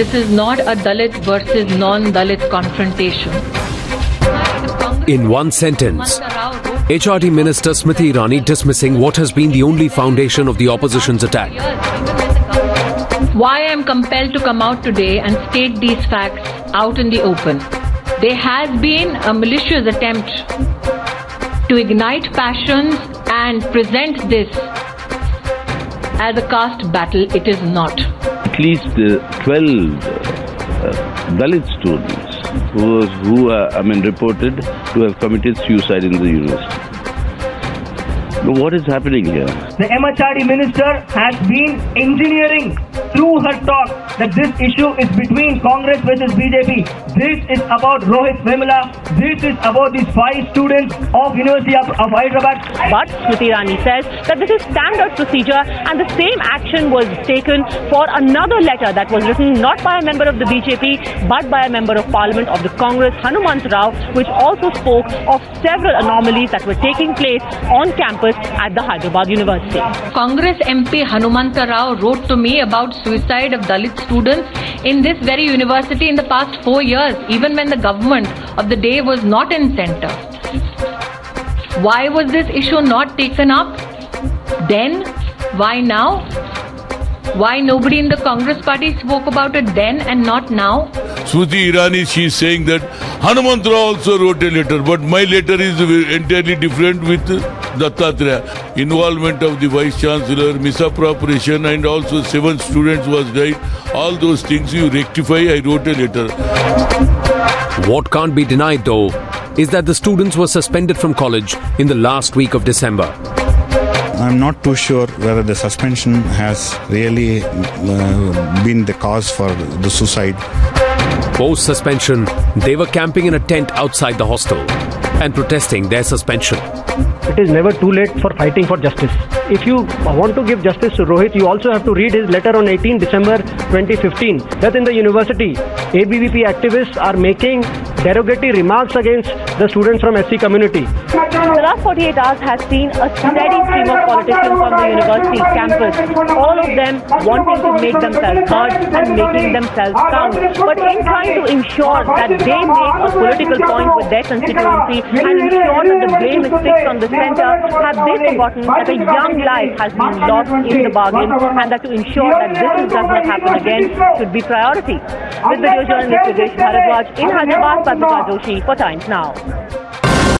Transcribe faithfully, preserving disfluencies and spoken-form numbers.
This is not a Dalit versus non-Dalit confrontation. In one sentence, H R D Minister Smriti Irani dismissing what has been the only foundation of the opposition's attack. Why I am compelled to come out today and state these facts out in the open. There has been a malicious attempt to ignite passions and present this as a caste battle. It is not. At least uh, twelve uh, Dalit students who, was, who are, I mean, reported to have committed suicide in the university. But what is happening here? The M H R D minister has been engineering through her talk that this issue is between Congress versus B J P. This is about Rohith Vemula. This is about these five students of University of, of Hyderabad. But Smriti Irani says that this is standard procedure and the same action was taken for another letter that was written not by a member of the B J P but by a member of parliament of the Congress, Hanumanth Rao, which also spoke of several anomalies that were taking place on campus at the Hyderabad University. Congress M P Hanumanth Rao wrote to me about suicide of Dalit students in this very university in the past four years, even when the government of the day was not in centre. Why was this issue not taken up then? Why now? Why nobody in the Congress party spoke about it then and not now? Smriti Irani, she is saying that Hanumanth Rao also wrote a letter, but my letter is entirely different with Dattatreya. Involvement of the Vice Chancellor, misappropriation, and also seven students was died. All those things you rectify, I wrote a letter. What can't be denied though is that the students were suspended from college in the last week of December. I'm not too sure whether the suspension has really uh, been the cause for the suicide. Post-suspension, they were camping in a tent outside the hostel and protesting their suspension. It is never too late for fighting for justice. If you want to give justice to Rohith, you also have to read his letter on eighteenth December twenty fifteen that in the university, A B V P activists are making derogatory remarks against the students from S C community. The last forty-eight hours has seen a steady stream of politicians from the university campus, all of them wanting to make themselves heard and making themselves count, but in trying to ensure that they make a political point with their constituency and ensure that the blame is fixed on the centre, have they forgotten that a young life has been lost in the bargain and that to ensure that this does not happen again should be priority. With video journalist Vijay Haribharg in Hyderabad, Padma Joshi for Times Now.